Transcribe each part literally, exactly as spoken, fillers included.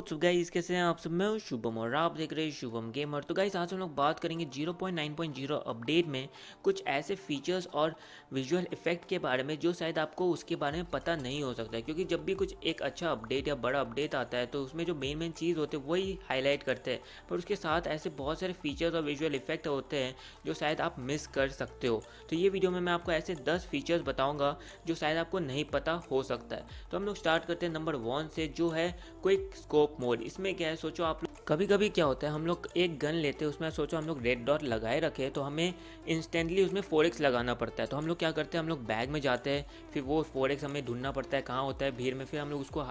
WhatsApp guys, कैसे हैं आप सब। मैं हूं शुभम और आप देख रहे हैं शुभम गेमर। तो गाइस आज हम लोग बात करेंगे zero point nine point zero update में कुछ ऐसे फीचर्स और विजुअल इफेक्ट के बारे में जो शायद आपको उसके बारे में पता नहीं हो सकता है, क्योंकि जब भी कुछ एक अच्छा अपडेट या बड़ा अपडेट आता है तो उसमें जो मेन मेन चीज़ होते हैं वही हाईलाइट करते हैं, पर उसके साथ ऐसे बहुत सारे फीचर्स और विजुअल इफेक्ट होते हैं जो शायद आप मिस कर सकते हो। तो ये वीडियो में मैं आपको ऐसे दस फीचर्स बताऊँगा जो शायद आपको नहीं पता हो सकता है। तो हम लोग स्टार्ट करते हैं नंबर वन से, जो है क्विक स्कोप मोड। इसमें क्या है, सोचो आप लोग कभी कभी क्या होता है, हम लोग एक गन लेते हैं, उसमें सोचो हम लोग रेड डॉट लगाए रखे तो हमें इंस्टेंटली उसमें फोर एक्स लगाना पड़ता है। तो हम लोग क्या करते हैं, हम लोग बैग में जाते हैं, फिर वो फोर एक्स हमें ढूंढना पड़ता है कहाँ होता है भीड़ में, फिर हम लोग उसको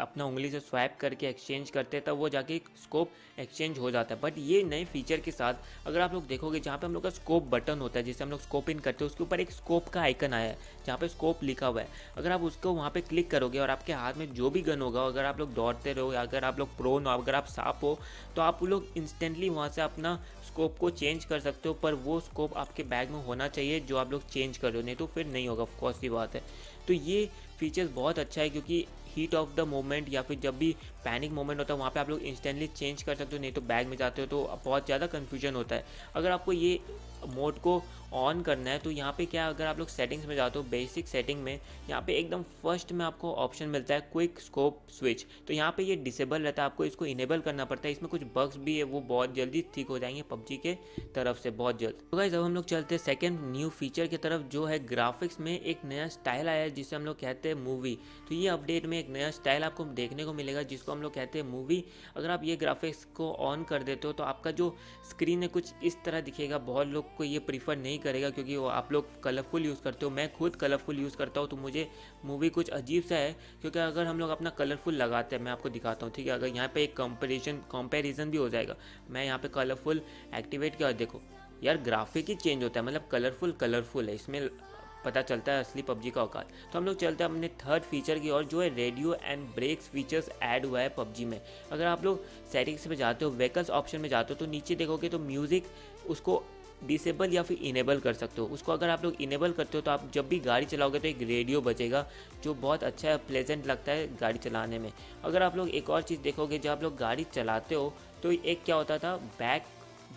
अपना उंगली से स्वैप करके एक्सचेंज करते हैं, तब वो जाके स्कोप एक्सचेंज हो जाता है। बट ये नए फीचर के साथ अगर आप लोग देखोगे, जहाँ पे हम लोग का स्कोप बटन होता है जिसे हम लोग स्कोप इन करते हैं, उसके ऊपर एक स्कोप का आइकन आया है जहाँ पे स्कोप लिखा हुआ है। अगर आप उसको वहाँ पे क्लिक करोगे और आपके हाथ में जो भी गन होगा, अगर आप लोग दौड़ते रहो, अगर आप लोग प्रोन हो, अगर आप सांप हो, तो आप लोग इंस्टेंटली वहाँ से अपना स्कोप को चेंज कर सकते हो, पर वो स्कोप आपके बैग में होना चाहिए जो आप लोग चेंज कर रहे हो, नहीं तो फिर नहीं होगा, ऑफकोर्स की बात है। तो ये फीचर्स बहुत अच्छा है, क्योंकि हीट ऑफ द मोमेंट या फिर जब भी पैनिक मोमेंट होता है वहाँ पे आप लोग इंस्टेंटली चेंज कर सकते हो, नहीं तो बैग में जाते हो तो बहुत ज़्यादा कन्फ्यूजन होता है। अगर आपको ये मोड को ऑन करना है तो यहाँ पे क्या, अगर आप लोग सेटिंग्स में जाते हो, बेसिक सेटिंग में, यहाँ पे एकदम फर्स्ट में आपको ऑप्शन मिलता है क्विक स्कोप स्विच। तो यहाँ पे ये डिसेबल रहता है, आपको इसको इनेबल करना पड़ता है। इसमें कुछ बग्स भी है, वो बहुत जल्दी ठीक हो जाएंगे पबजी के तरफ से, बहुत जल्द। तो गाइस अब हम लोग चलते हैं सेकेंड न्यू फीचर की तरफ, जो है ग्राफिक्स में एक नया स्टाइल आया है जिसे हम लोग कहते हैं मूवी। तो ये अपडेट में एक नया स्टाइल आपको देखने को मिलेगा जिसको हम लोग कहते हैं मूवी। अगर आप ये ग्राफिक्स को ऑन कर देते हो तो आपका जो स्क्रीन है कुछ इस तरह दिखेगा। बहुत लोग को ये प्रीफर नहीं करेगा क्योंकि वो आप लोग कलरफुल यूज़ करते हो, मैं खुद कलरफुल यूज़ करता हूँ तो मुझे मूवी कुछ अजीब सा है, क्योंकि अगर हम लोग अपना कलरफुल लगाते हैं, मैं आपको दिखाता हूँ, ठीक है। अगर यहाँ पे एक कंपेरिजन कंपेरिजन भी हो जाएगा, मैं यहाँ पे कलरफुल एक्टिवेट किया, देखो यार ग्राफिक ही चेंज होता है, मतलब कलरफुल कलरफुल है, इसमें पता चलता है असली पबजी का औकात। तो हम लोग चलते हैं अपने थर्ड फीचर की और, जो है radio and brakes features add हुआ है पबजी में। अगर आप लोग सेटिंग्स में जाते हो, व्हीकल्स ऑप्शन में जाते हो, तो नीचे देखोगे तो म्यूज़िक उसको डिसेबल या फिर इनेबल कर सकते हो। उसको अगर आप लोग इनेबल करते हो तो आप जब भी गाड़ी चलाओगे तो एक रेडियो बजेगा जो बहुत अच्छा है, प्लेजेंट लगता है गाड़ी चलाने में। अगर आप लोग एक और चीज़ देखोगे, जब आप लोग गाड़ी चलाते हो तो एक क्या होता था, बैक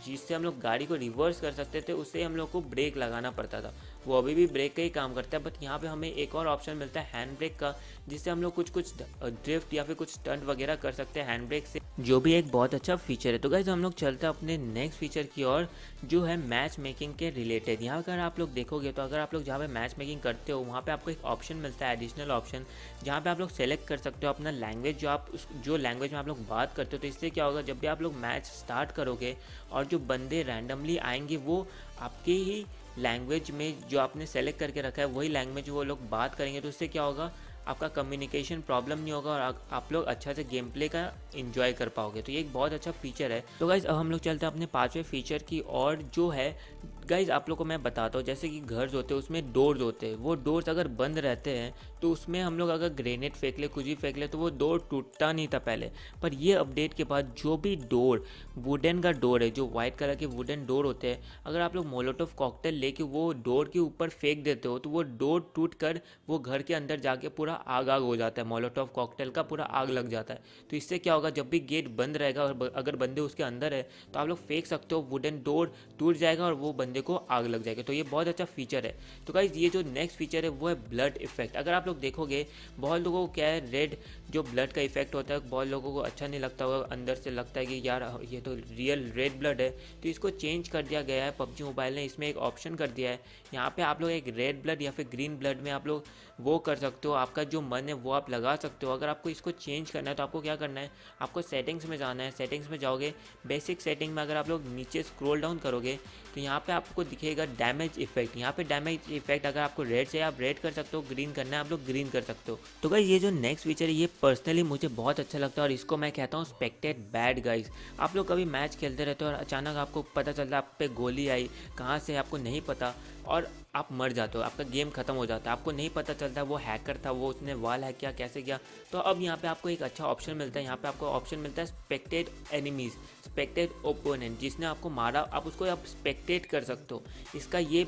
जिससे हम लोग गाड़ी को रिवर्स कर सकते थे, उससे हम लोग को ब्रेक लगाना पड़ता था, वो अभी भी ब्रेक का ही काम करता है। बट यहाँ पे हमें एक और ऑप्शन मिलता है हैंड ब्रेक का, जिससे हम लोग कुछ कुछ ड्रिफ्ट या फिर कुछ स्टंट वगैरह कर सकते हैं हैंड ब्रेक से, जो भी एक बहुत अच्छा फीचर है। तो गाइस हम लोग चलते हैं अपने नेक्स्ट फीचर की और, जो है मैच मेकिंग के रिलेटेड। यहाँ अगर आप लोग देखोगे तो अगर आप लोग जहाँ पे मैच मेकिंग करते हो वहाँ पे आपको एक ऑप्शन मिलता है, एडिशनल ऑप्शन, जहाँ पे आप लोग सेलेक्ट कर सकते हो अपना लैंग्वेज, जो आप जो लैंग्वेज में आप लोग बात करते हो। तो इससे क्या होगा, जब भी आप लोग मैच स्टार्ट करोगे और जो बंदे रैंडमली आएंगे वो आपके ही लैंग्वेज में जो आपने सेलेक्ट करके रखा है वही लैंग्वेज वो लोग बात करेंगे। तो इससे क्या होगा, आपका कम्युनिकेशन प्रॉब्लम नहीं होगा और आप लोग अच्छा से गेम प्ले का एंजॉय कर पाओगे। तो ये एक बहुत अच्छा फीचर है। तो गाइज़ अब हम लोग चलते हैं अपने पांचवें फीचर की और, जो है गाइज़ आप लोग को मैं बताता हूँ, जैसे कि घर होते हैं उसमें डोर्स होते हैं, वो डोर्स अगर बंद रहते हैं तो उसमें हम लोग अगर ग्रेनेड फेंक ले, कुछ भी फेंक ले, तो वो डोर टूटता नहीं था पहले। पर ये अपडेट के बाद जो भी डोर, वुडन का डोर है, जो वाइट कलर के वुडन डोर होते हैं, अगर आप लोग मोलोटोव कॉकटेल लेके वो डोर के ऊपर फेंक देते हो तो वो डोर टूट कर वो घर के अंदर जाके पूरा आग आग हो जाता है, मोलोटोव कॉकटेल का पूरा आग लग जाता है। तो इससे क्या होगा, जब भी गेट बंद रहेगा और अगर बंदे उसके अंदर है तो आप लोग फेंक सकते हो, वुडन डोर टूट जाएगा और वो बंदे को आग लग जाएगी। तो ये बहुत अच्छा फीचर है। तो गाइज ये जो नेक्स्ट फीचर है वो है ब्लड इफेक्ट। अगर आप लोग देखोगे बहुत लोगों को क्या है, रेड जो ब्लड का इफेक्ट होता है बहुत लोगों को अच्छा नहीं लगता होगा, अंदर से लगता है कि यार ये तो रियल रेड ब्लड है। तो इसको चेंज कर दिया गया है पबजी मोबाइल ने, इसमें एक ऑप्शन कर दिया है, यहाँ पे आप लोग एक रेड ब्लड या फिर ग्रीन ब्लड में आप लोग वो कर सकते हो, आपका जो मन है वो आप लगा सकते हो। अगर आपको इसको चेंज करना है तो आपको क्या करना है, आपको सेटिंग्स में जाना है। सेटिंग्स में जाओगे, बेसिक सेटिंग में अगर आप लोग नीचे स्क्रॉल डाउन करोगे तो यहाँ पे आपको दिखेगा डैमेज इफेक्ट। यहाँ पे डैमेज इफेक्ट अगर आपको रेड चाहिए आप रेड कर सकते हो, ग्रीन करना है आप लोग ग्रीन कर सकते हो। तो गाइस ये जो नेक्स्ट फीचर है ये पर्सनली मुझे बहुत अच्छा लगता है और इसको मैं कहता हूँ स्पेक्टेट बैड। गाइस आप लोग कभी मैच खेलते रहते हो और अचानक आपको पता चलता है आप पे गोली आई, कहाँ से आपको नहीं पता, और आप मर जाते हो, आपका गेम खत्म हो जाता है, आपको नहीं पता चलता वो हैकर था, वो उसने वाल हैक किया, कैसे किया। तो अब यहाँ पे आपको एक अच्छा ऑप्शन मिलता है, यहाँ पे आपको ऑप्शन मिलता है स्पेक्टेड एनिमीज, स्पेक्टेड ओपोनेंट, जिसने आपको मारा आप उसको आप स्पेक्टेट कर सकते हो। इसका ये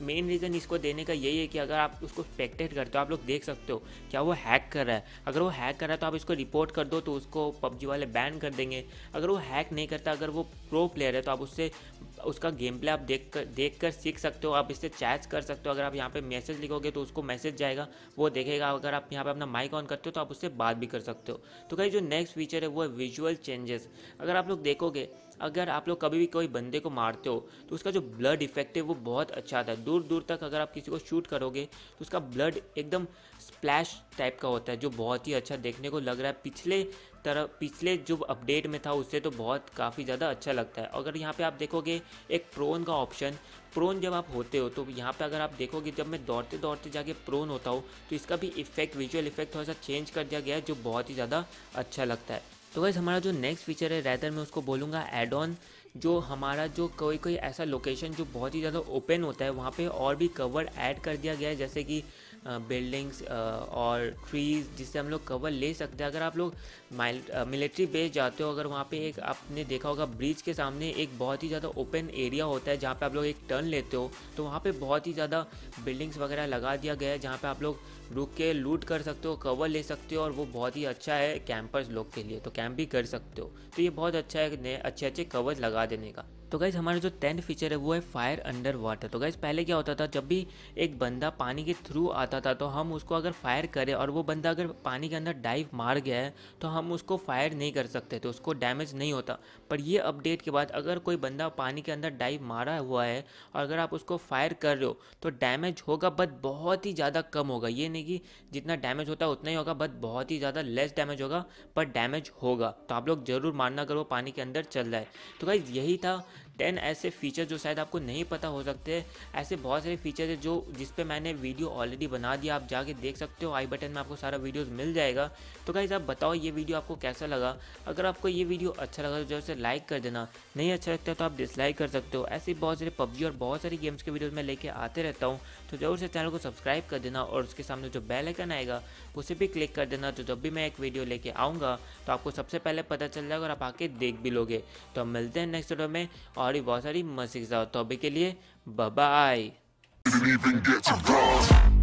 मेन रीज़न इसको देने का यही है कि अगर आप उसको स्पेक्टेट करते हो, आप लोग देख सकते हो क्या वो हैक कर रहा है। अगर वो हैक कर रहा है तो आप इसको रिपोर्ट कर दो तो उसको पबजी वाले बैन कर देंगे। अगर वो हैक नहीं करता, अगर वो प्रो प्लेयर है तो आप उससे उसका गेम प्ले आप देख कर देख कर सीख सकते हो, आप इससे चैट कर सकते हो। अगर आप यहाँ पे मैसेज लिखोगे तो उसको मैसेज जाएगा, वो देखेगा। अगर आप यहाँ पे अपना माइक ऑन करते हो तो आप उससे बात भी कर सकते हो। तो गाइस जो नेक्स्ट फीचर है वो है विजुअल चेंजेस। अगर आप लोग देखोगे, अगर आप लोग कभी भी कोई बंदे को मारते हो तो उसका जो ब्लड इफेक्ट है वो बहुत अच्छा आता है। दूर दूर तक अगर आप किसी को शूट करोगे तो उसका ब्लड एकदम स्प्लैश टाइप का होता है, जो बहुत ही अच्छा देखने को लग रहा है। पिछले तरह पिछले जो अपडेट में था उससे तो बहुत काफ़ी ज़्यादा अच्छा लगता है। अगर यहाँ पे आप देखोगे एक प्रोन का ऑप्शन, प्रोन जब आप होते हो तो यहाँ पे अगर आप देखोगे, जब मैं दौड़ते दौड़ते जाके प्रोन होता हूँ तो इसका भी इफेक्ट, विजुअल इफेक्ट थोड़ा सा चेंज कर दिया गया है, जो बहुत ही ज़्यादा अच्छा लगता है। तो गाइस हमारा जो नेक्स्ट फीचर है, रैदर मैं उसको बोलूँगा एड ऑन, जो हमारा जो कोई कोई ऐसा लोकेशन जो बहुत ही ज़्यादा ओपन होता है वहाँ पे और भी कवर ऐड कर दिया गया है, जैसे कि बिल्डिंग्स और ट्रीज़, जिससे हम लोग कवर ले सकते हैं। अगर आप लोग मिलिट्री बेस जाते हो, अगर वहाँ पे एक आपने देखा होगा ब्रिज के सामने एक बहुत ही ज़्यादा ओपन एरिया होता है जहाँ पे आप लोग एक टर्न लेते हो, तो वहाँ पे बहुत ही ज़्यादा बिल्डिंग्स वगैरह लगा दिया गया है, जहाँ पे आप लोग रुक के लूट कर सकते हो, कवर ले सकते हो, और वो बहुत ही अच्छा है कैंपर्स लोग के लिए, तो कैंप भी कर सकते हो। तो ये बहुत अच्छा है अच्छे अच्छे कवर लगा देने का। तो गाइस हमारा जो टेंथ फीचर है वो है फायर अंडर वाटर। तो गाइस पहले क्या होता था, जब भी एक बंदा पानी के थ्रू आता था तो हम उसको अगर फायर करें और वो बंदा अगर पानी के अंदर डाइव मार गया है तो हम उसको फायर नहीं कर सकते, तो उसको डैमेज नहीं होता। पर ये अपडेट के बाद अगर कोई बंदा पानी के अंदर डाइव मारा हुआ है और अगर आप उसको फायर कर रहे हो तो डैमेज होगा, बट बहुत ही ज़्यादा कम होगा। ये नहीं कि जितना डैमेज होता है उतना ही होगा, बट बहुत ही ज़्यादा लेस डैमेज होगा, पर डैमेज होगा। तो आप लोग ज़रूर मारना अगर वो पानी के अंदर चल रहा है। तो गाइस यही था टेन ऐसे फीचर जो शायद आपको नहीं पता हो सकते हैं। ऐसे बहुत सारे फीचर है जो जिस पे मैंने वीडियो ऑलरेडी बना दिया, आप जाके देख सकते हो, आई बटन में आपको सारा वीडियोस मिल जाएगा। तो गाइस आप बताओ ये वीडियो आपको कैसा लगा। अगर आपको ये वीडियो अच्छा लगा तो जरूर से लाइक कर देना, नहीं अच्छा लगता तो आप डिसलाइक कर सकते हो। ऐसे बहुत सारे पबजी और बहुत सारी गेम्स के वीडियोज़ मैं लेके आते रहता हूँ, तो जरूर से चैनल को सब्सक्राइब कर देना और उसके सामने जो बेल आइकन आएगा उसे भी क्लिक कर देना। तो जब भी मैं एक वीडियो लेके आऊँगा तो आपको सबसे पहले पता चल जाएगा और आप आके देख भी लोगे। तो हम मिलते हैं नेक्स्ट वीडियो में और भी बहुत सारी मस्ती के साथ। तो अभी के लिए बाय बाय।